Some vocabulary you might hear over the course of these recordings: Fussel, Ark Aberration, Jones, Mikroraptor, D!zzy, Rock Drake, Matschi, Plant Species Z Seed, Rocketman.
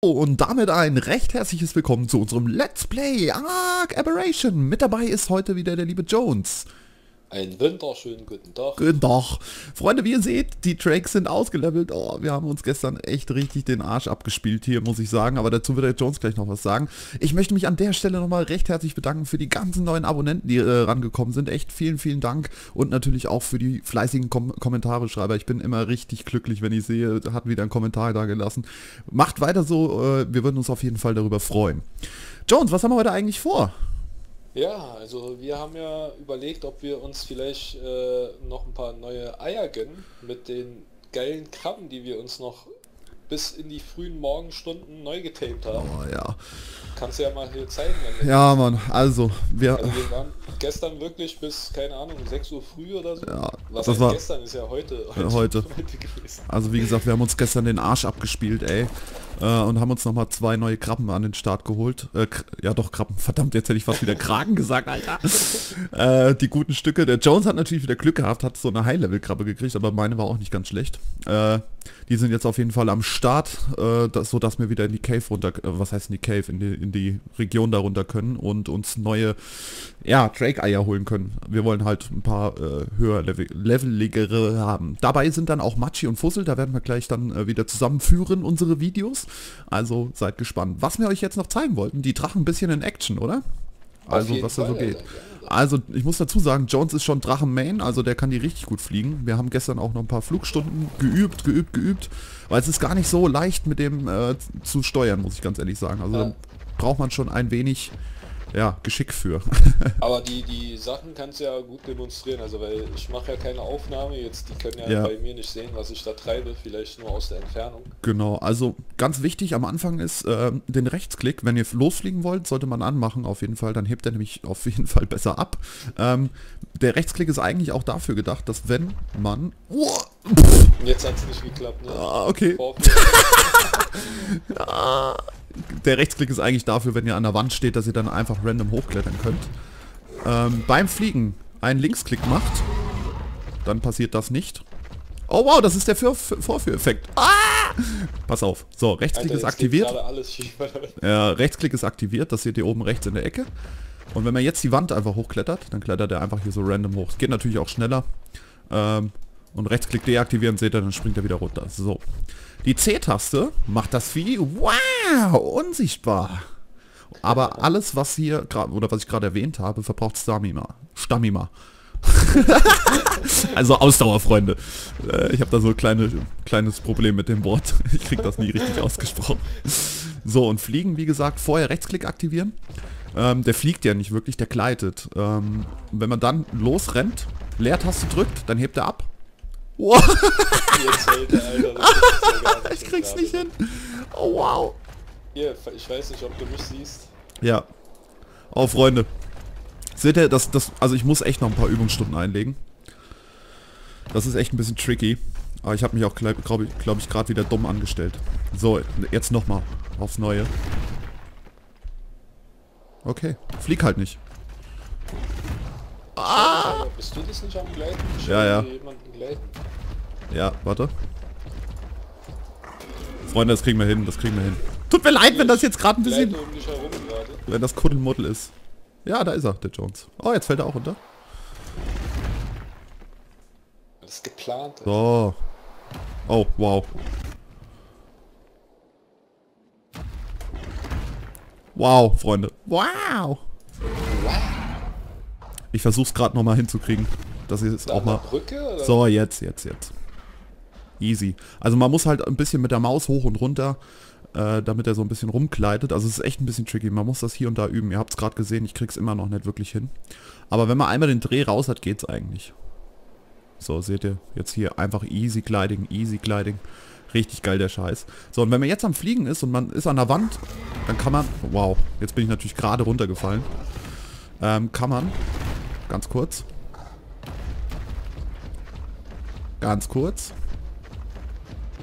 Und damit ein recht herzliches Willkommen zu unserem Let's Play Ark Aberration. Mit dabei ist heute wieder der liebe Jones. Einen wunderschönen guten Tag. Guten Tag. Freunde, wie ihr seht, die Tracks sind ausgelevelt. Oh, wir haben uns gestern echt richtig den Arsch abgespielt hier, muss ich sagen. Aber dazu wird der Jones gleich noch was sagen. Ich möchte mich an der Stelle nochmal recht herzlich bedanken für die ganzen neuen Abonnenten, die rangekommen sind. Echt vielen, vielen Dank. Und natürlich auch für die fleißigen Kommentare-Schreiber. Ich bin immer richtig glücklich, wenn ich sehe, hat wieder einen Kommentar da gelassen. Macht weiter so. Wir würden uns auf jeden Fall darüber freuen. Jones, was haben wir heute eigentlich vor? Ja, also wir haben ja überlegt, ob wir uns vielleicht noch ein paar neue Eier gönnen mit den geilen Krabben, die wir uns noch bis in die frühen Morgenstunden neu getaped haben. Oh, ja. Kannst du ja mal hier zeigen. Wenn du ja, Mann, also wir waren gestern wirklich bis, keine Ahnung, 6 Uhr früh oder so. Ja, was das war gestern, ist ja heute gewesen. Also wie gesagt, wir haben uns gestern den Arsch abgespielt, ey. Und haben uns nochmal zwei neue Krabben an den Start geholt. Ja doch, Krabben. Verdammt, jetzt hätte ich fast wieder Kragen gesagt, Alter. Die guten Stücke. Der Jones hat natürlich wieder Glück gehabt, hat so eine High-Level-Krabbe gekriegt, aber meine war auch nicht ganz schlecht. Die sind jetzt auf jeden Fall am Start, so dass wir wieder in die Cave runter, was heißt in die Cave, in die Region darunter können und uns neue, ja, Drake-Eier holen können. Wir wollen halt ein paar höher leveligere haben. Dabei sind dann auch Matschi und Fussel, da werden wir gleich dann wieder zusammenführen, unsere Videos. Also seid gespannt. Was wir euch jetzt noch zeigen wollten, die Drachen ein bisschen in Action, oder? Also was da so geht. Also ich muss dazu sagen, Jones ist schon Drachen-Main, also der kann die richtig gut fliegen. Wir haben gestern auch noch ein paar Flugstunden geübt, weil es ist gar nicht so leicht mit dem zu steuern, muss ich ganz ehrlich sagen. Also da braucht man schon ein wenig, ja, Geschick für. Aber die Sachen kannst du ja gut demonstrieren, also weil ich mache ja keine Aufnahme jetzt, die können ja bei mir nicht sehen, was ich da treibe, vielleicht nur aus der Entfernung. Genau, also ganz wichtig am Anfang ist den Rechtsklick, wenn ihr losfliegen wollt, sollte man anmachen auf jeden Fall, dann hebt er nämlich auf jeden Fall besser ab. Der Rechtsklick ist eigentlich auch dafür gedacht, dass wenn man... Oh, jetzt hat es nicht geklappt, ne? Ah, okay. Der Rechtsklick ist eigentlich dafür, wenn ihr an der Wand steht, dass ihr dann einfach random hochklettern könnt. Beim Fliegen einen Linksklick macht, dann passiert das nicht. Oh wow, das ist der Vorführeffekt. Ah! Pass auf. So, Rechtsklick ist aktiviert. Ja, Rechtsklick ist aktiviert, das seht ihr oben rechts in der Ecke. Und wenn man jetzt die Wand einfach hochklettert, dann klettert er einfach hier so random hoch. Es geht natürlich auch schneller. Und Rechtsklick deaktivieren, seht ihr, dann springt er wieder runter. So. Die C-Taste macht das Vieh, wow, unsichtbar. Aber alles, was hier gerade, oder was ich gerade erwähnt habe, verbraucht Stamina. Also Ausdauer, Freunde. Ich habe da so ein kleines Problem mit dem Wort. Ich krieg das nie richtig ausgesprochen. So, und fliegen, wie gesagt, vorher Rechtsklick aktivieren. Der fliegt ja nicht wirklich, der gleitet. Wenn man dann losrennt, Leertaste drückt, dann hebt er ab. Wow. Jetzt hält der, Alter, das ist ja gar nicht. Ich krieg's nicht hin. Oh, wow. Hier, ich weiß nicht, ob du mich siehst. Ja. Oh, Freunde. Seht ihr, also ich muss echt noch ein paar Übungsstunden einlegen. Das ist echt ein bisschen tricky. Aber ich habe mich auch, glaube ich, gerade wieder dumm angestellt. So, jetzt nochmal. Aufs Neue. Okay. Flieg halt nicht. Ah! Bist du das nicht am Gleiten? Ja. Jemanden gleiten? Ja, warte. Freunde, das kriegen wir hin, das kriegen wir hin. Tut mir leid, wenn das jetzt gerade ein bisschen... Wenn das Kuddelmuddel ist. Ja, da ist er, der Jones. Oh, jetzt fällt er auch runter. Das ist geplant. So. Oh, wow. Wow, Freunde. Wow! Ich versuch's gerade nochmal hinzukriegen. Das ist auch mal... Brücke, so, jetzt. Easy. Also man muss halt ein bisschen mit der Maus hoch und runter, damit er so ein bisschen rumgleitet. Also es ist echt ein bisschen tricky. Man muss das hier und da üben. Ihr habt's gerade gesehen, ich krieg's immer noch nicht wirklich hin. Aber wenn man einmal den Dreh raus hat, geht's eigentlich. So, seht ihr? Jetzt hier einfach easy gliding. Richtig geil, der Scheiß. So, und wenn man jetzt am Fliegen ist und man ist an der Wand, dann kann man... Wow, jetzt bin ich natürlich gerade runtergefallen. Kann man... Ganz kurz.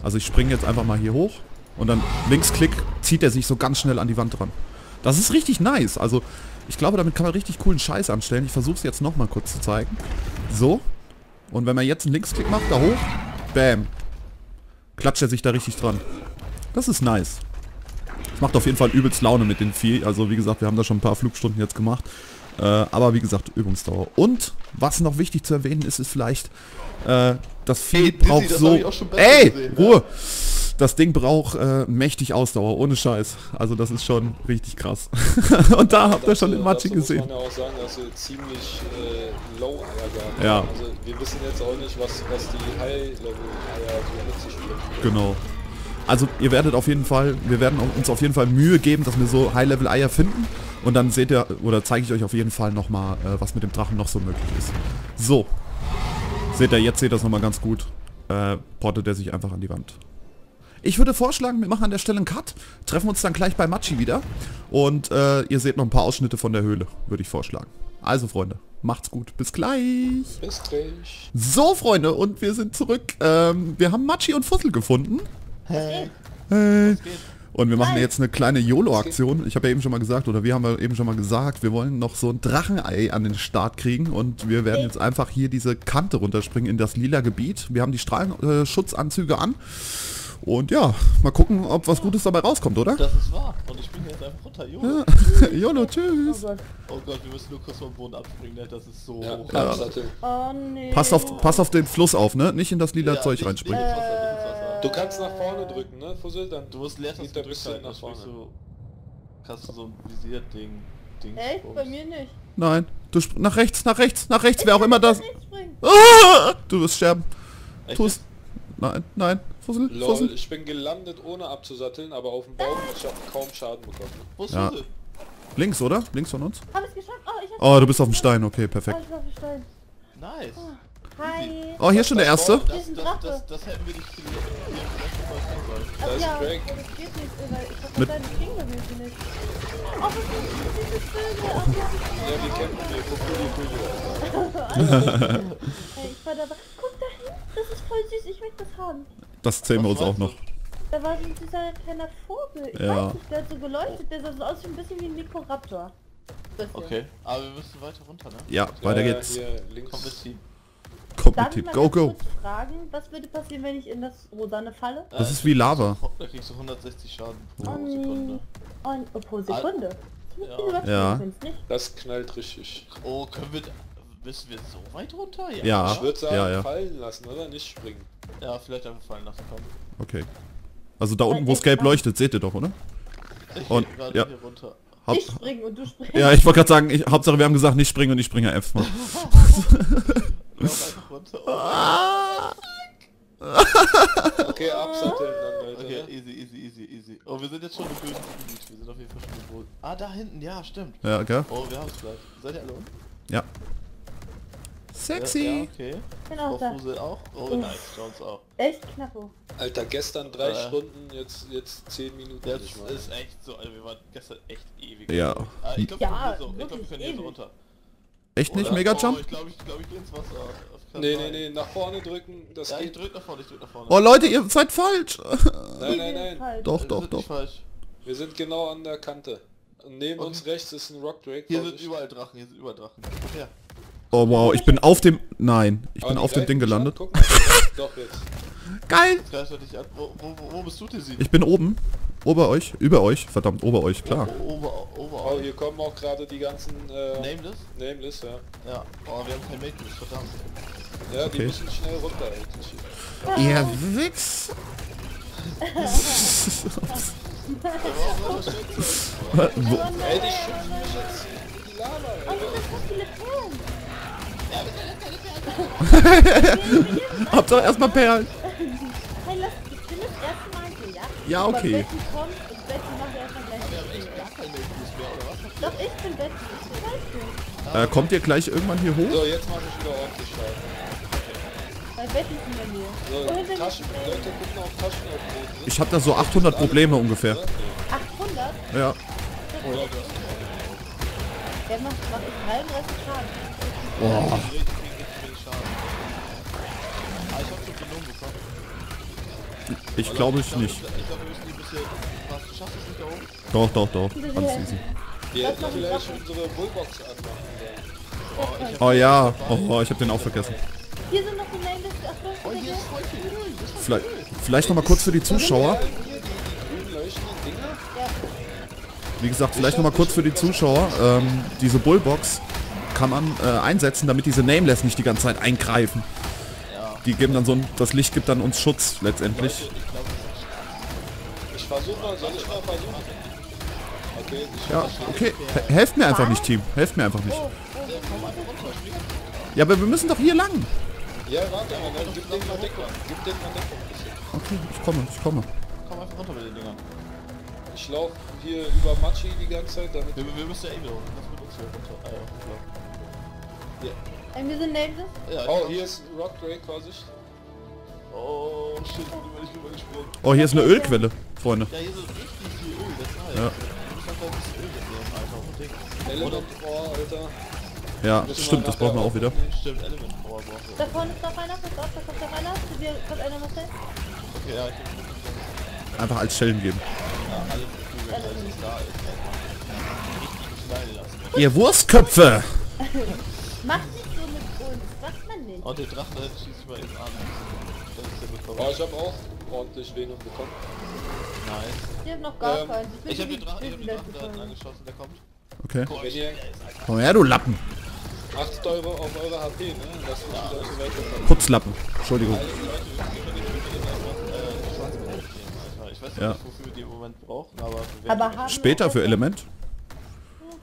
Also ich springe jetzt einfach mal hier hoch und dann Linksklick zieht er sich so ganz schnell an die Wand dran. Das ist richtig nice. Also ich glaube, damit kann man richtig coolen Scheiß anstellen. Ich versuche es jetzt nochmal kurz zu zeigen. So. Und wenn man jetzt einen Linksklick macht, da hoch, bam, klatscht er sich da richtig dran. Das ist nice. Es macht auf jeden Fall übelst Laune mit den Vieh. Also wie gesagt, wir haben da schon ein paar Flugstunden jetzt gemacht. Aber wie gesagt, Übungsdauer. Und was noch wichtig zu erwähnen ist, ist vielleicht, das Vieh braucht so... Ey, Ruhe! Das Ding braucht mächtig Ausdauer, ohne Scheiß. Also das ist schon richtig krass. Und da habt ihr schon den Matschi gesehen. Muss man ja auch sagen, dass wir ziemlich low Eier haben. Ja. Also wir wissen jetzt auch nicht, was die High-Level-Eier so mit sich bringen. Genau. Also ihr werdet auf jeden Fall, wir werden uns auf jeden Fall Mühe geben, dass wir so High-Level-Eier finden. Und dann seht ihr, oder zeige ich euch auf jeden Fall nochmal, was mit dem Drachen noch so möglich ist. So. Seht ihr, jetzt seht ihr das nochmal ganz gut. Portet er sich einfach an die Wand. Ich würde vorschlagen, wir machen an der Stelle einen Cut, treffen uns dann gleich bei Matschi wieder und ihr seht noch ein paar Ausschnitte von der Höhle, würde ich vorschlagen. Also Freunde, macht's gut, bis gleich. Bis gleich. So Freunde, und wir sind zurück. Wir haben Matschi und Fussel gefunden. Hey. Hey. Und wir machen jetzt eine kleine YOLO-Aktion. Ich habe ja eben schon mal gesagt, oder wir haben ja eben schon mal gesagt, wir wollen noch so ein Drachenei an den Start kriegen. Und wir werden jetzt einfach hier diese Kante runterspringen in das lila Gebiet. Wir haben die Strahlenschutzanzüge an. Und ja, mal gucken, ob was Gutes dabei rauskommt, oder? Das ist wahr. Und ich bin jetzt einfach runter. YOLO. Ja. YOLO, tschüss. Oh Gott, wir müssen nur kurz vom Boden abspringen, ne? Das ist so hoch. Ja. Oh, nee. Pass auf den Fluss auf, ne? Nicht in das lila Zeug reinspringen. Du kannst nach vorne drücken, ne, Fussel? Dann du musst letztes drückst halt nach vorne. So, kannst du so ein Visier-Ding... Echt? Bei mir nicht. Nein. Du nach rechts, nach rechts, nach rechts, wer auch immer das... Ah, du wirst sterben. Echt? Tust... Nein, nein. Fussel, Lol, Fussel. Ich bin gelandet ohne abzusatteln, aber auf dem Baum, ich habe kaum Schaden bekommen. Wo ist Fussel? Links, oder? Links von uns? Hab ich's geschafft? Oh, ich hab's geschafft. Du bist auf dem Stein, okay, perfekt. Oh, ich bin auf dem Stein. Nice. Oh. Hi. Oh, hier ist schon der erste. Das hätten wir nicht gesehen. Da ist Drake. Mit deinem Finger will ich nicht. Oh, das ist dieses Filme. Ja, wir kämpfen. Ich war dabei. Guck da hin. Das ist voll süß. Ich möchte das haben. Das zählen wir uns auch noch. Da war so dieser kleine Vogel. Ich weiß nicht, der hat so geleuchtet. Der sah so aus wie ein bisschen wie ein Mikroraptor. Okay, aber wir müssen weiter runter, ne? Ja, weiter geht's. Darf ich mal kurz fragen, was würde passieren, wenn ich in das Rosane falle? Das ist wie Lava. Da kriegst du 160 Schaden pro Sekunde. Oh, pro Sekunde? Ja. Das knallt richtig. Oh, müssen wir so weit runter? Ja. Ich würde sagen, fallen lassen, oder? Nicht springen. Ja, vielleicht einfach fallen lassen. Komm. Okay. Also da unten, wo es gelb leuchtet, seht ihr doch, oder? Und ich gerade hier runter. Ich springe und du springst. Ja, ich wollte gerade sagen, Hauptsache wir haben gesagt, nicht springen und ich springe einfach mal. Okay, absatteln dann, Leute. Okay, easy, easy, easy, easy. Oh, wir sind jetzt schon im bösen Gebiet. Wir sind auf jeden Fall schon im Boden. Ah, da hinten, ja, stimmt. Ja, okay. Oh, wir haben's gleich. Seid ihr alle um? Ja. Sexy! Ja, okay. Genau, da. Fussel auch. Oh, nice. Jones auch. Echt knapp. Alter, gestern 3 Stunden, jetzt 10 Minuten. Das ist echt so, Alter, wir waren gestern echt ewig. Ja. Ich glaube, wir können hier so runter. Echt nicht? Mega-Jump? Ich glaube, ich gehe ins Wasser. Nee, nach vorne drücken. Das geht. Ich drück nach vorne. Oh Leute, ihr seid falsch! Nein. Doch. Falsch. Wir sind genau an der Kante. Und neben uns rechts ist ein Rockdrake. Hier sind überall Drachen, Ja. Oh wow, ich bin auf dem... Nein, ich bin auf dem Ding gelandet. Doch jetzt. Geil! Wo bist du, D!zzy? Ich bin oben. Über euch, klar. Oh, hier kommen auch gerade die ganzen... Nameless? Nameless, ja. Ja, oh, wir haben kein Nameless, verdammt. Ja, die müssen schnell runter, eigentlich. Ihr Wichs! Ey, die schimpfen mich jetzt in die Lava, Hauptsache erstmal Perlen. Hey, lass uns das erste Mal gehen, ja? Ja, okay. Wenn Betty kommt, macht erstmal gleich. Doch, ich bin Betty, ich weiß nicht. Kommt ihr gleich irgendwann hier hoch? So, jetzt mach ich wieder ordentlich Schaden. Weil Betty ist hinter mir. So, Taschen, Leute gucken auf Taschen auf Boden. Ich hab da so 800 Probleme ungefähr. 800? Ja. Der macht 33 Schaden. Boah. Ich glaube ich nicht. Doch. Ganz easy. Wir hätten vielleicht unsere Bullbox anmachen. Oh ja. Oh, ich hab den auch vergessen. Hier sind noch die Nameless. Oh, hier ist voll viel Öl. Vielleicht nochmal kurz für die Zuschauer. Wie gesagt, vielleicht nochmal kurz für die Zuschauer. Diese Bullbox kann man einsetzen, damit diese Nameless nicht die ganze Zeit eingreifen. Die geben dann so ein... Das Licht gibt dann uns Schutz letztendlich. Ich versuche mal, soll ich mal versuchen? Okay, ja, okay. Helft mir einfach nicht, Team. Helft mir einfach nicht. Ja, aber wir müssen doch hier lang. Ja, warte mal, gib denen mal Deckung. Okay, ich komme. Komm einfach runter mit den Dingern. Ich laufe hier über Matschi die ganze Zeit, damit... Wir müssen ja eh wieder runter. Das wird uns hier runter. Ah ja, klar. Und wir sind Nameless? Ja, oh, hier ist Rock Drake, Vorsicht. Oh, shit, ich bin übergesprungen. Oh, hier ist eine Ölquelle, Freunde. Ja, hier ist richtig viel Öl, das heißt. Ja. Element Rohr, Alter. Ja, das stimmt, das brauchen wir auch wieder. Stimmt, Element Rohr brauchen wir. Da vorne ist noch einer, da kommt noch einer. Kommt einer noch hin? Okay, ja, ich bin... Einfach als Schellen geben. Ja, alle Flügel, das ist da. Richtig klein lassen. Ihr Wurstköpfe! Macht nicht so mit uns, macht man nicht. Oh, der Drache schießt über den Arm. Oh, ich hab auch ordentlich wenig bekommen. Nice. Ich hab noch gar keinen. Ich hab den Drachen angeschossen, der kommt. Okay. Komm her, du Lappen. Achtet auf eure HP, ne? Das sind die Leute weg. Putzlappen, Entschuldigung. Ich weiß nicht, wofür wir die im Moment brauchen, aber... Später für Element?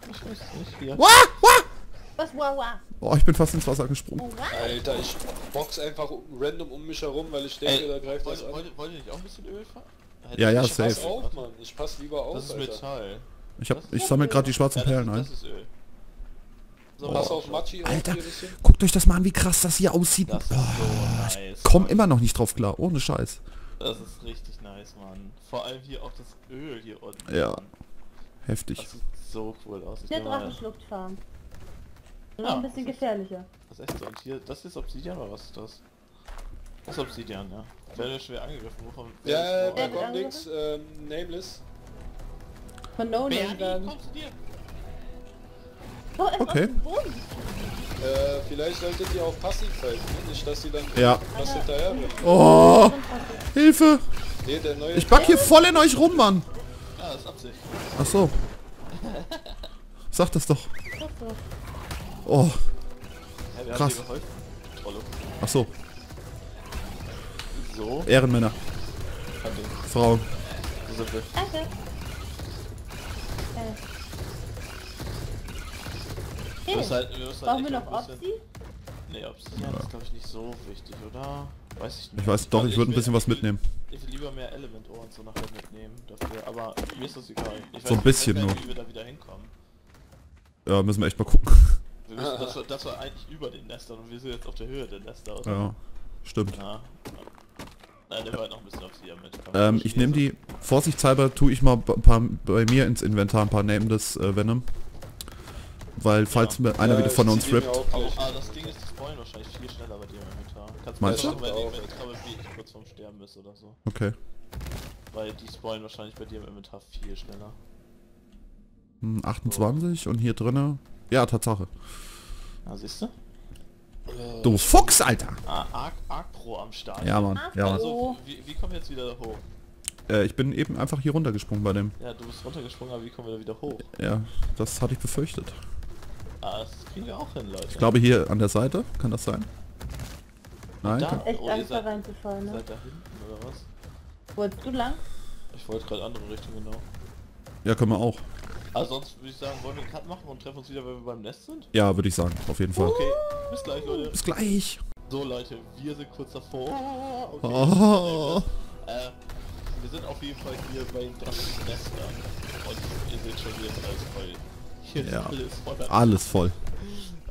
Ich weiß nicht. Wah! Wah! Was? Wah! Wah! Oh, ich bin fast ins Wasser gesprungen. Alter, ich box einfach random um mich herum, weil ich denke, da greift das an. Wollt ihr nicht auch ein bisschen Öl fahren? Ja, safe. Ich pass auf, Mann. Ich pass lieber auf, das ist Metall. Ich sammle gerade die schwarzen Perlen ein. Das ist Öl. So, pass auf Matschi. Alter, guckt euch das mal an, wie krass das hier aussieht. Das ist so nice, ich komm immer noch nicht drauf klar, ohne Scheiß. Das ist richtig nice, Mann. Vor allem hier auch das Öl hier unten. Ja, heftig. Das sieht so cool aus. Der Drachen schluckt fahren. Ja, ein bisschen gefährlicher. Was ist das? Und hier, das ist Obsidian oder was ist das? Das ist Obsidian, ja. Werde schwer angegriffen. Wovon? Ja, da kommt nichts. Nameless. Von No Name dann. Okay. Vielleicht solltet ihr auf passiv halten, nicht dass sie dann was hinterher werden. Oh, Hilfe! Nee, der neue ich back hier voll in euch rum, Mann. Ja, das ist Absicht. Ach so. Sag das doch. Oh, ja, krass. Ach so. So. Ehrenmänner. Okay. Frauen. So sind wir. Okay. Hey. Brauchen wir noch Obsi? Nee, Obsi ist glaube ich nicht so wichtig, oder? Weiß ich nicht. Ich weiß doch, ich würde ein bisschen was mitnehmen. Ich will lieber mehr Element-Ohren so nachher mitnehmen dafür, aber mir ist das egal. Ich weiß so ein bisschen nur. Wie wir da wieder hinkommen. Ja, müssen wir echt mal gucken. Wir müssen, das war eigentlich über den Nestern und wir sind jetzt auf der Höhe der Nester, oder? Ja, stimmt. Ja. Nein, der war noch ein bisschen auf sie damit. Ich nehme die, vorsichtshalber tue ich mal bei mir ins Inventar ein paar Nameless Venom. Weil falls einer wieder von uns rippt. Ah, das Ding ist, das Spoilen wahrscheinlich viel schneller bei dir im Inventar. Kannst meinst du mal überlegen, wenn die Krabbe wirklich kurz vorm Sterben ist oder so. Okay. Weil die spoilen wahrscheinlich bei dir im Inventar viel schneller. 28 und hier drinnen... Ja, Tatsache. Ah, siehst du? Du Fuchs, Alter! Ah, Ark Pro am Start. Ja, Mann. Ja, also, wie kommen wir jetzt wieder hoch? Ich bin eben einfach hier runtergesprungen bei dem. Ja, du bist runtergesprungen, aber wie kommen wir da wieder hoch? Ja, das hatte ich befürchtet. Ah, das kriegen wir auch hin, Leute. Ich glaube hier an der Seite, kann das sein? Nein? Da echt Angst da reinzufallen, ne? Seid da hinten, oder was? Wolltest du lang? Ich wollte gerade andere Richtung, genau. Ja, können wir auch. Also sonst würde ich sagen, wollen wir einen Cut machen und treffen uns wieder, wenn wir beim Nest sind? Ja, würde ich sagen, auf jeden Fall. Okay, bis gleich, Leute. Bis gleich. So, Leute, wir sind kurz davor. Okay. Oh. Wir sind auf jeden Fall hier bei den drastischen Nestern. Und ihr seht schon, hier ist alles voll. Hier ist alles voll. Alles voll.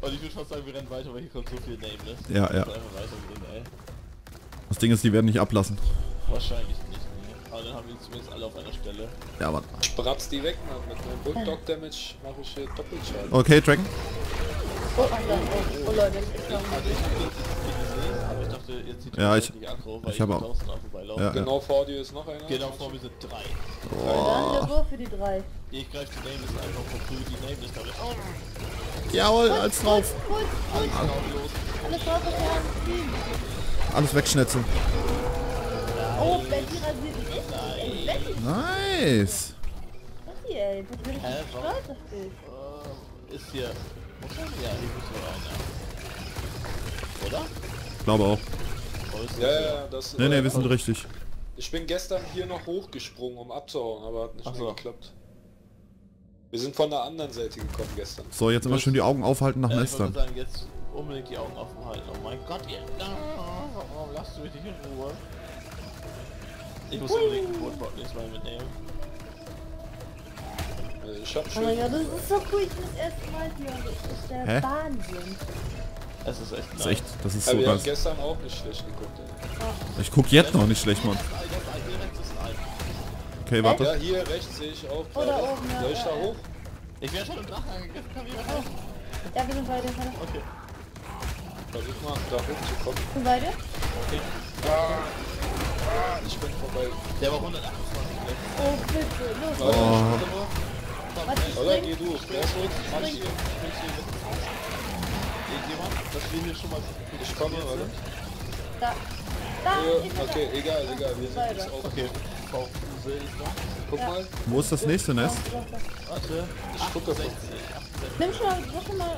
Und ich würde fast sagen, wir rennen weiter, weil hier kommt so viel Nameless. Ja, ja. Das Ding ist, die werden nicht ablassen. Wahrscheinlich nicht. Aber dann haben wir zumindest alle auf einer Stelle. Ja, warte. Spratz die weg, Mann. Mit meinem Bulldog Damage mache ich hier Doppelschaden. Okay, Dragon. Oh, oh Leute, ich dachte, ihr zieht die Aggro, weil ich habe auch. Ja, genau vor dir ist noch einer. Genau vor mir sind drei. Oh. Dann der Wurf für die drei. Ich greife die Nameless einfach von früh, die Nameless damit. Oh. Jawohl, alles drauf. Alles drauf, alles wegschnetzeln. Oh, Betty rasiert. Nice! ey. Das will ich nicht stolz auf dich. Ist hier... Ja, hier müssen wir rein, ja. Oder? Ich glaube auch. Ja, das... Nee, nee, wir sind richtig. Ich bin gestern hier noch hochgesprungen, um abzuhauen, aber hat nicht mehr geklappt. Wir sind von der anderen Seite gekommen gestern. So, jetzt immer schön die Augen aufhalten nach Nestern. Ja, ich würde sagen, jetzt unbedingt die Augen offen halten. Oh mein Gott, ihr... Warum lasst du mich nicht in Ruhe? Ich muss unbedingt den Bootbot nächstes Mal mitnehmen. Ich hab schon... Oh mein Gott, das ist so cool, ich bin das erste Mal hier und das ist der Wahnsinn. Das ist echt nice. Das ist so krass. Aber wir haben gestern auch nicht schlecht geguckt, ey. Ich guck jetzt noch nicht schlecht, Mann. Okay, warte. Ja, hier rechts sehe ich auch. Oder oben, ja. Soll ich da hoch? Ich werde schon im Drachen angegriffen, kann jemand helfen? Ja, wir sind beide. Okay. Versuch mal, da hochzukommen. Sind beide? Okay. Ich bin vorbei. Der war 128. Oh, bitte, los. Oh. Oder geh du, der ist ruhig. Mach ich hier. Das will hier schon mal... Ich komme, oder? Da. Da, okay, egal, wir sind jetzt auch... Okay. Guck mal. Wo ist das nächste Nest? Warte. Ich guck das mal. Nimm schon mal,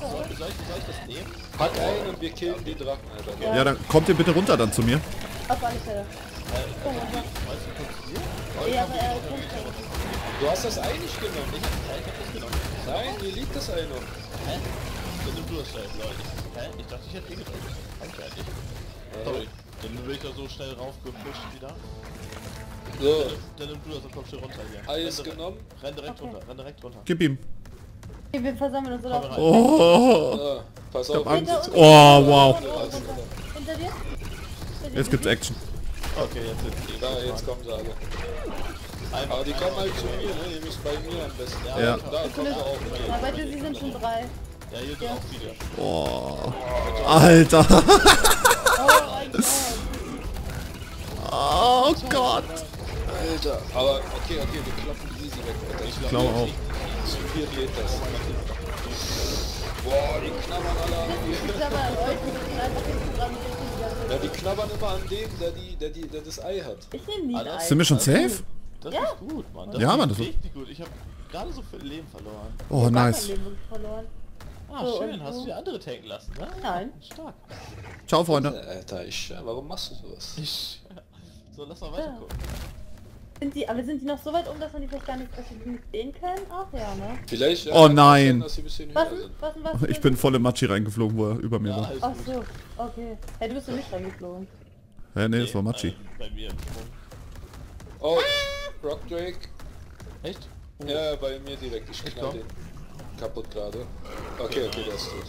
Soll ich das nehmen? Pack ein und wir killen die Drachen, Alter. Ja, dann kommt ihr bitte runter dann zu mir. Auf alle Fälle. Du hast das Ei nicht genommen. Ich hab das genommen. Nein, hier liegt das Ei noch. Hä? Dann nimm du das Ei, Leute. Hä? Ich dachte, ich hätte eh gedrückt. Hab ich halt nicht. Sorry. Dann will ich da so schnell raufgepusht wieder. So. Dann nimm du das und kommst hier runter hier. Alles genommen? Renn direkt runter, Gib ihm. Wir versammeln uns oder was? Oh! Pass auf. Oh, wow. Hinter dir? Jetzt gibt's Action. Okay, jetzt kommen sie alle. Aber die kommen halt zu mir, ne? Ihr müsst bei mir am besten. Ja. Da kommen wir auch. Aber warte, sie sind schon drei. Ja, hier sind auch viele. Oh. Alter. Oh Gott. Alter. Aber okay, wir klappen D!zzy weg, Alter. Ich glaube auch. Zu viel geht das. Boah, die knabbern alle an mir. Ja, die knabbern immer an dem, der das Ei hat. Ich nehm nie ein Ei. Sind wir schon safe? Das ist gut, Mann. Das ist richtig gut. Ich hab gerade so viel Leben verloren. Oh, nice. Ah, schön. Hast du die andere tanken lassen, ne? Nein. Stark. Ciao, Freunde. Alter, warum machst du sowas? So, lass mal weiter gucken. Sind die noch so weit um, dass man die vielleicht gar nicht sehen kann? Ach ja, ne? Vielleicht, ja. Oh nein! Was? Ich bin voll im Matschi reingeflogen, wo er über mir war. Ach so, okay. Hey, du bist doch nicht reingeflogen. Ja, nee, das war Matschi. Bei mir. Oh, Rock Drake. Echt? Oh. Ja, bei mir direkt. Ich knall den kaputt gerade. Okay, das ist gut.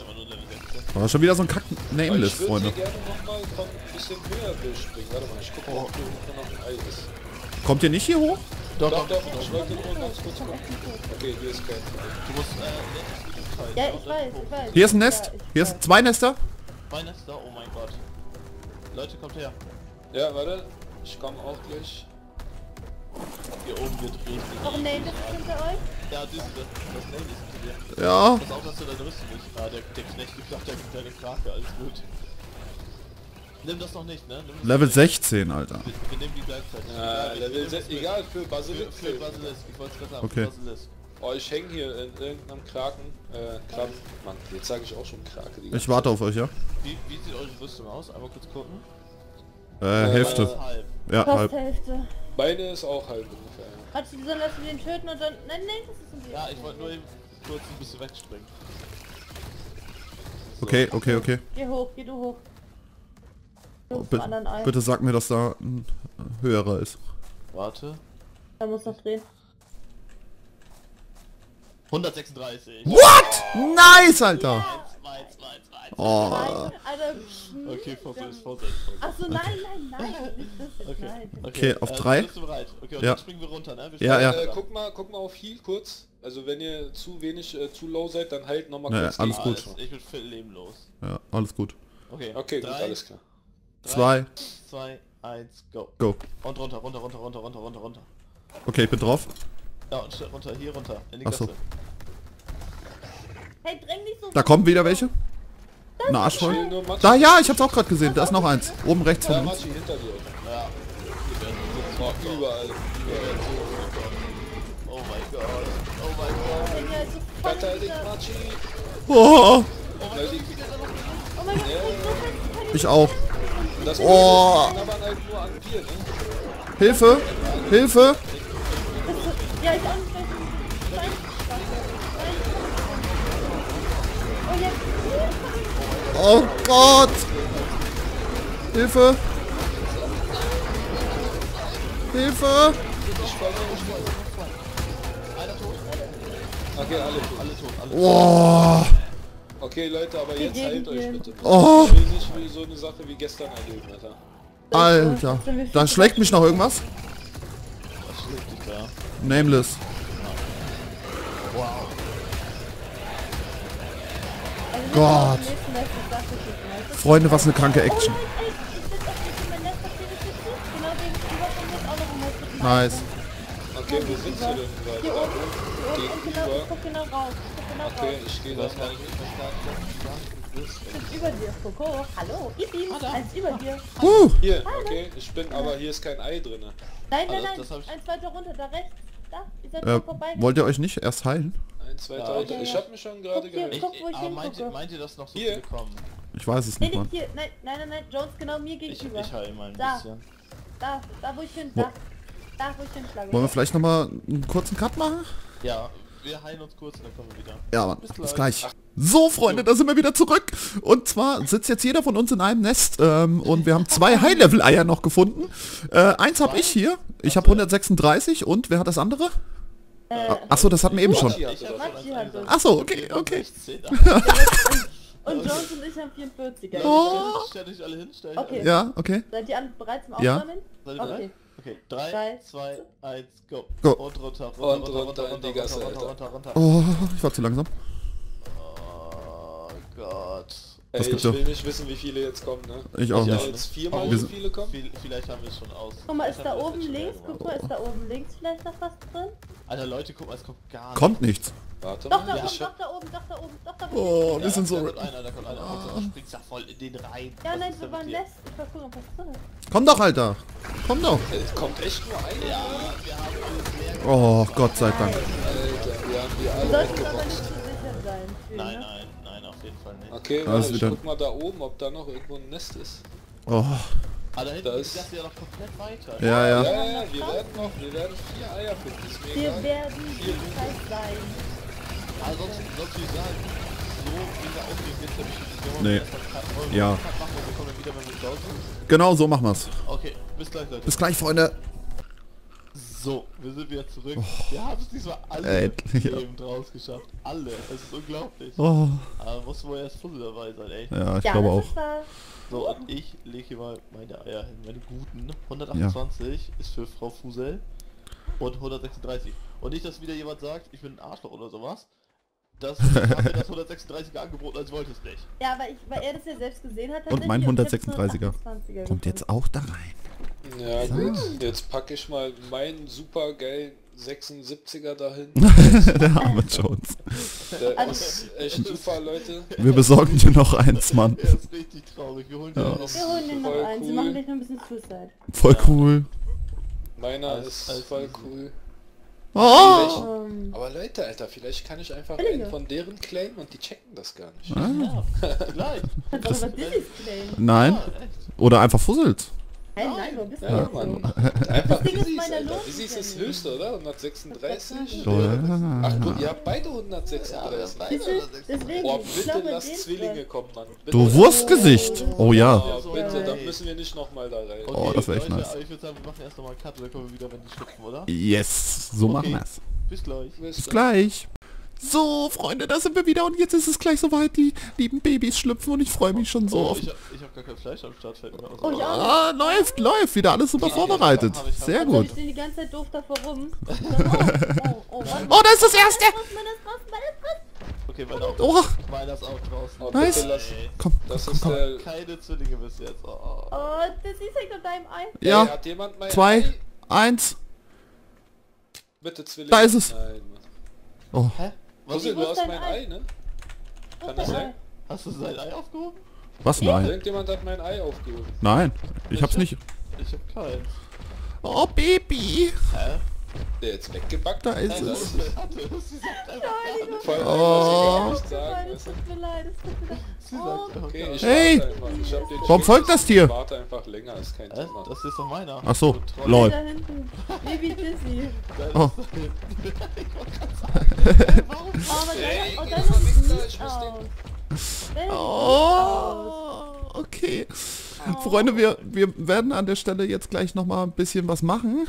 War schon wieder so ein Kack Nameless, Freunde. Ich würde gerne nochmal ein bisschen höher durchspringen. Warte mal, ich gucke mal, ob hier noch ein Ei ist. Kommt ihr nicht hier hoch? Doch. Ich wollte nur ganz kurz gucken. Okay, hier ist kein... Du musst... Ja, ich weiß. Hier ist ein Nest. Hier sind zwei Nester. Zwei Nester? Oh mein Gott. Leute, kommt her. Ja, warte. Ich komme auch gleich. Hier oben wird richtig... Auch ein Nameless hinter euch? Ja, das Nameless hinter dir. Ja. Pass auf, dass du deine Rüstung nicht... Ah, der Knecht geklappt, der gibt deine Krake. Alles gut. Nimm das noch nicht, ne? Level 16, Alter. Wir nehmen die gleichzeitig. Ja, Level 16, egal, für Basilisk. Für Basilisk, ich wollte es gerade sagen, für Basilisk. Oh, ich hänge hier in irgendeinem Kraken. Kraken. Mann, jetzt sage ich auch schon Krake. Ich warte auf euch, ja? Wie sieht eure Rüstung aus? Einmal kurz gucken. Hälfte. Halb. Ja, halb. Hälfte. Beine ist auch halb ungefähr. Warte, die sollen lassen wir den töten und dann... Nein, das ist ein bisschen... Ja, ich wollte nur eben kurz ein bisschen wegspringen. So. Okay. Geh du hoch. Oh, bitte sag mir, dass da ein höherer ist. Warte. Da muss noch drehen. 136. What? Oh. Nice, Alter! Ja. Oh. Okay, Vorsicht. Achso, nein. Okay, auf 3. Okay, und dann springen wir runter, ne? Ja. Guck mal auf Heal kurz. Also wenn ihr zu wenig, zu low seid, dann halt nochmal kurz. Alles gut. Ich bin viel lebenlos. Ja, alles gut. Okay, gut, alles klar. 3, 2, 1, go. Go. Und runter. Okay, ich bin drauf. Ja, und runter, hier runter, in die Gasse. Hey, dräng nicht so. Da kommen wieder welche. Na, Arsch voll. Da, ja, ich hab's auch gerade gesehen. Da ist noch eins. Oben rechts von uns. Ja. Überall. Oh mein Gott. Oh. Ich auch. Oh. Hilfe! Hilfe! Oh Gott! Hilfe! Hilfe! Okay, alle tot, alle tot. Oh. Okay, Leute, aber jetzt heilt euch bitte. Oh. Ich will nicht wie so eine Sache wie gestern erleben, Alter. Alter, da schlägt mich noch irgendwas? Das schlägt dich da. Nameless. Wow. Gott. Freunde, was eine kranke Action. Nice. Okay, wo sitzt ihr denn gerade? Guck genau raus. Okay, ich gehe das mal nicht. Über dir, Coco. Hallo. Eins über dir. Hier, okay. Ich bin, aber hier ist kein Ei drin. Nein, nein, nein. Eins weiter runter, da rechts. Da, ihr seid vorbei. Wollt ihr euch nicht erst heilen? Eins weiter runter. Ich hab mich schon gerade geheilt. Aber meint ihr das noch so viel kommen? Ich weiß es nicht, Mann. Nein, nein, nein, nein. Jones, genau mir gegenüber. Ich heile mal ein bisschen. Da, da wo ich hin, da. Da, wo ich hinschlage. Wollen wir vielleicht nochmal einen kurzen Cut machen? Ja, wir heilen uns kurz und dann kommen wir wieder. Ja, Mann, bis gleich. So, Freunde, da sind wir wieder zurück. Und zwar sitzt jetzt jeder von uns in einem Nest. Und wir haben zwei High-Level-Eier noch gefunden. Eins habe ich hier. Ich habe 136. Und wer hat das andere? Achso, das hatten wir eben schon. Achso, okay, okay. Und Jones und ich haben 44er. Oh. Okay. Ja, okay. Seid ihr bereit zum Aufsammeln? Ja. Okay. Okay, 3, 2, 1, go. Go. Und runter, runter, und runter, runter, runter, in die Gasse, runter, runter, runter, runter, runter. Oh, ich war zu langsam. Oh Gott. Ey, ich will nicht wissen, wie viele jetzt kommen, ne? Ich auch nicht. Jetzt viermal wie viele kommen? Vielleicht haben wir es schon aus. Guck mal, ist da oben links? Guck mal, ist da oben links vielleicht noch was drin? Alter, Leute, guck mal, es kommt gar nichts. Kommt nichts. Warte mal. Doch da oben, doch da oben, doch da oben. Oh, wir sind so... Da kommt einer, da kommt einer. Du springst da voll in den rein. Ja, nein, wir waren Nest. Ich war gucken, was drin ist. Komm doch, Alter. Komm doch. Es kommt echt nur einer. Ja, wir haben alles mehr. Oh, Gott sei Dank. Alter, wir haben die alle weggebombt. Du solltest aber nicht zu sicher sein. Nein, nein. Okay, also ich guck mal da oben, ob da noch irgendwo ein Nest ist. Oh. Ah, da hinten ist das ja noch komplett weiter. Ja, ja. Ja, ja, wir werden 4 Eier finden. Deswegen wir werden 4 sein. Also, sonst würde ich sagen, so wieder aufgeben wird nämlich die Saison. Nee. Ja. Genau, so machen wir's. Okay, bis gleich, Leute. Bis gleich, Freunde. So, wir sind wieder zurück. Oh. Wir haben es diesmal alle eben draus geschafft. Alle, es ist unglaublich. Oh. Aber muss wohl erst Fussel dabei sein, ey. Ja, ich glaube auch. So, und ich lege hier mal meine Eier hin, meine guten. 128 ist für Frau Fussel und 136. Und nicht, dass wieder jemand sagt, ich bin ein Arschloch oder sowas. Das hat mir das 136er angeboten, als wollte es nicht. Ja, weil er das ja selbst gesehen hat. Und mein 126er kommt jetzt auch da rein. Ja gut, jetzt packe ich mal meinen super geilen 76er dahin. Der arme Jones. Der ist echt super, Leute. Wir besorgen dir noch eins, Mann. Er ist richtig traurig, wir holen dir noch eins. Wir holen dir noch eins, wir machen gleich noch ein bisschen Suicide. Voll cool. Meiner ist voll cool. Oh. Aber Leute, Alter, vielleicht kann ich einfach einen von deren claimen und die checken das gar nicht. Ja, vielleicht. Kannst du aber Dizzys claimen. Nein, oder einfach fusselt. Nein, nein, wo bist du? Ja, Mann. Einfach D!zzy ist das höchste, oder? 136? Ja. Ach, ihr habt beide 136. Oh, bitte lass Zwillinge kommen, Mann. Bitte. Du Wurstgesicht! Oh ja. Oh, bitte, dann müssen wir nicht nochmal da rein. Oh, das wäre echt nice. Ich würde sagen, wir machen erst nochmal einen Cut, dann kommen wir wieder, wenn die schlüpfen, oder? Yes, so machen wir's. Bis gleich. Bis gleich. So, Freunde, da sind wir wieder und jetzt ist es gleich soweit, die lieben Babys schlüpfen und ich freue mich schon so auf... Ich hab gar kein Fleisch am Start. Oh ja! Läuft, läuft! Wieder alles super vorbereitet. Sehr gut. Ich stehe die ganze Zeit doof davor rum. Oh, da ist das Erste! Okay, meiner ist draußen. Meiner ist auch draußen. Nice! Komm, komm, komm. Keine Zwillinge bis jetzt. Oh, D!zzy hängt auf deinem Ei. Ja, 2, 1. Bitte Zwillinge. Da ist es. Oh. Hä? Was ist denn? Du hast mein Ei, ne? Kann das sein? Hast du sein Ei aufgehoben? Was? Nein. Irgendjemand hat mein Ei aufgehoben. Nein, ich hab's nicht. Ich hab keins. Oh, Baby. Hä? Der jetzt weggebackt? Da ist es. Oh. Hey! Warum folgt das Tier? Warte einfach länger, ist kein Thema. Das ist doch meiner. Ach so, lol. Baby D!zzy. Oh. Oh, okay. Freunde, wir werden an der Stelle jetzt gleich nochmal ein bisschen was machen.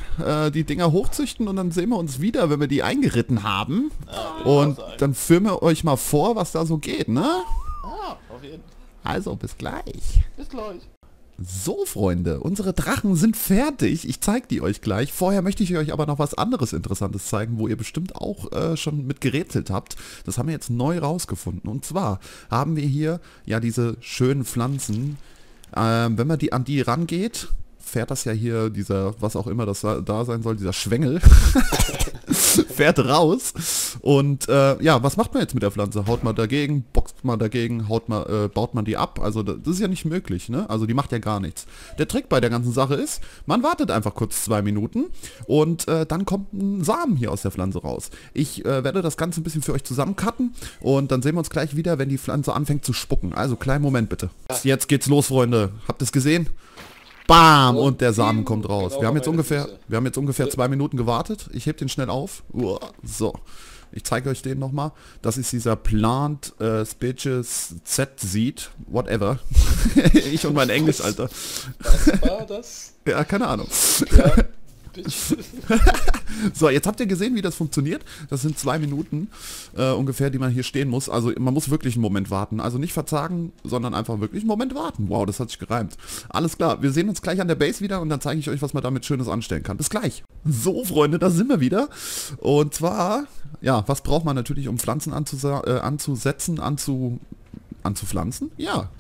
Die Dinger hochzüchten und dann sehen wir uns wieder, wenn wir die eingeritten haben. Ja, und dann führen wir euch mal vor, was da so geht, ne? Ah, auf jeden Fall. Also, bis gleich. Bis gleich. So, Freunde, unsere Drachen sind fertig. Ich zeige die euch gleich. Vorher möchte ich euch aber noch was anderes Interessantes zeigen, wo ihr bestimmt auch schon mit gerätselt habt. Das haben wir jetzt neu rausgefunden. Und zwar haben wir hier ja diese schönen Pflanzen. Wenn man die an die rangeht, fährt das ja hier dieser, was auch immer das da sein soll, dieser Schwengel, fährt raus. Und ja, was macht man jetzt mit der Pflanze? Haut man dagegen, boxt man dagegen, baut man die ab? Also das ist ja nicht möglich, ne? Also die macht ja gar nichts. Der Trick bei der ganzen Sache ist, man wartet einfach kurz 2 Minuten und dann kommt ein Samen hier aus der Pflanze raus. Ich werde das Ganze ein bisschen für euch zusammencutten und dann sehen wir uns gleich wieder, wenn die Pflanze anfängt zu spucken. Also kleinen Moment bitte. Jetzt geht's los, Freunde. Habt ihr es gesehen? Bam! Und der Samen kommt raus. Genau, wir haben jetzt ungefähr 2 Minuten gewartet. Ich heb den schnell auf. So. Ich zeige euch den nochmal. Das ist dieser Plant Species Z Seed. Whatever. Ich und mein Englisch, Alter. Was war das? Ja, keine Ahnung. Ja. So, jetzt habt ihr gesehen, wie das funktioniert. Das sind 2 Minuten ungefähr, die man hier stehen muss. Also man muss wirklich einen Moment warten. Also nicht verzagen, sondern einfach wirklich einen Moment warten. Wow, das hat sich gereimt. Alles klar, wir sehen uns gleich an der Base wieder und dann zeige ich euch, was man damit Schönes anstellen kann. Bis gleich. So, Freunde, da sind wir wieder. Und zwar, ja, was braucht man natürlich, um Pflanzen anzupflanzen? Ja.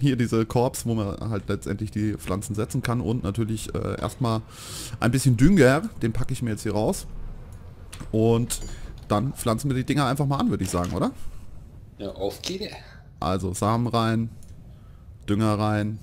Hier diese Korps, wo man halt letztendlich die Pflanzen setzen kann und natürlich erstmal ein bisschen Dünger, den packe ich mir jetzt hier raus und dann pflanzen wir die Dinger einfach mal an, würde ich sagen, oder? Ja, auf geht's. Also Samen rein, Dünger rein.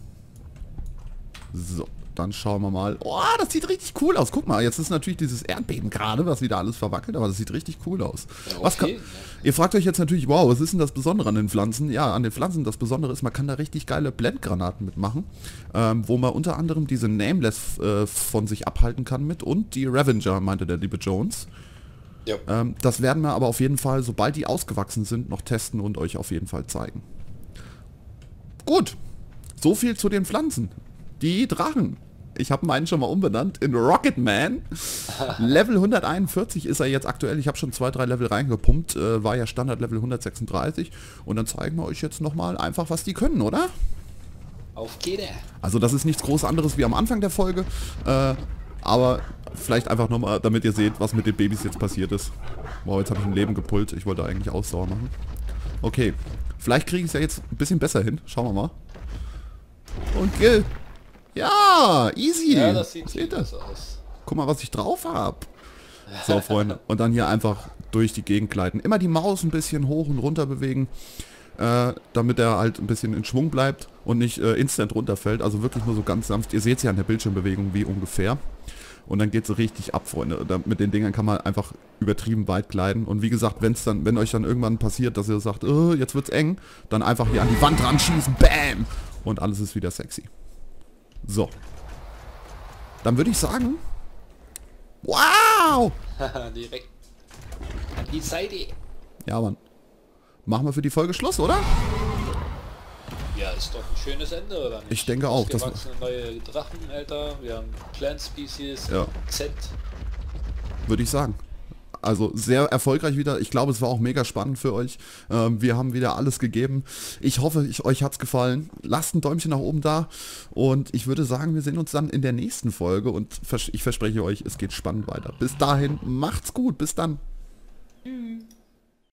So, dann schauen wir mal. Oh, das sieht richtig cool aus. Guck mal, jetzt ist natürlich dieses Erdbeben gerade, was wieder alles verwackelt, aber das sieht richtig cool aus. Ja, okay. Ihr fragt euch jetzt natürlich, wow, was ist denn das Besondere an den Pflanzen? Ja, an den Pflanzen das Besondere ist, man kann da richtig geile Blendgranaten mitmachen, wo man unter anderem diese Nameless von sich abhalten kann mit und die Revenger, meinte der liebe Jones. Ja. Das werden wir aber auf jeden Fall, sobald die ausgewachsen sind, noch testen und euch auf jeden Fall zeigen. Gut, so viel zu den Pflanzen. Die Drachen. Ich habe meinen schon mal umbenannt in Rocketman. Level 141 ist er jetzt aktuell. Ich habe schon 2, 3 Level reingepumpt. War ja Standard Level 136. Und dann zeigen wir euch jetzt nochmal einfach, was die können, oder? Auf geht's. Also das ist nichts groß anderes wie am Anfang der Folge. Aber vielleicht einfach nochmal, damit ihr seht, was mit den Babys jetzt passiert ist. Wow, jetzt habe ich ein Leben gepullt. Ich wollte eigentlich Ausdauer machen. Okay, vielleicht kriege ich es ja jetzt ein bisschen besser hin. Schauen wir mal. Und Gil. Ja, easy. Ja, das sieht das aus. Guck mal, was ich drauf habe. So, Freunde. Und dann hier einfach durch die Gegend gleiten. Immer die Maus ein bisschen hoch und runter bewegen, damit er halt ein bisschen in Schwung bleibt und nicht instant runterfällt. Also wirklich nur so ganz sanft. Ihr seht es ja an der Bildschirmbewegung, wie ungefähr. Und dann geht es richtig ab, Freunde. Da, mit den Dingern kann man einfach übertrieben weit gleiten. Und wie gesagt, wenn euch dann irgendwann passiert, dass ihr sagt, oh, jetzt wird's eng, dann einfach hier an die Wand ran schießen. Bam! Und alles ist wieder sexy. So. Dann würde ich sagen... Wow! Direkt an die Seite. Ja, Mann. Machen wir für die Folge Schluss, oder? Ja, ist doch ein schönes Ende, oder nicht? Ich denke auch. Das wachsen neue Drachen, Alter. Wir haben Plant Species Z. Würde ich sagen. Also sehr erfolgreich wieder. Ich glaube, es war auch mega spannend für euch. Wir haben wieder alles gegeben. Ich hoffe, euch hat es gefallen. Lasst ein Däumchen nach oben da. Und ich würde sagen, wir sehen uns dann in der nächsten Folge. Und ich verspreche euch, es geht spannend weiter. Bis dahin, macht's gut. Bis dann.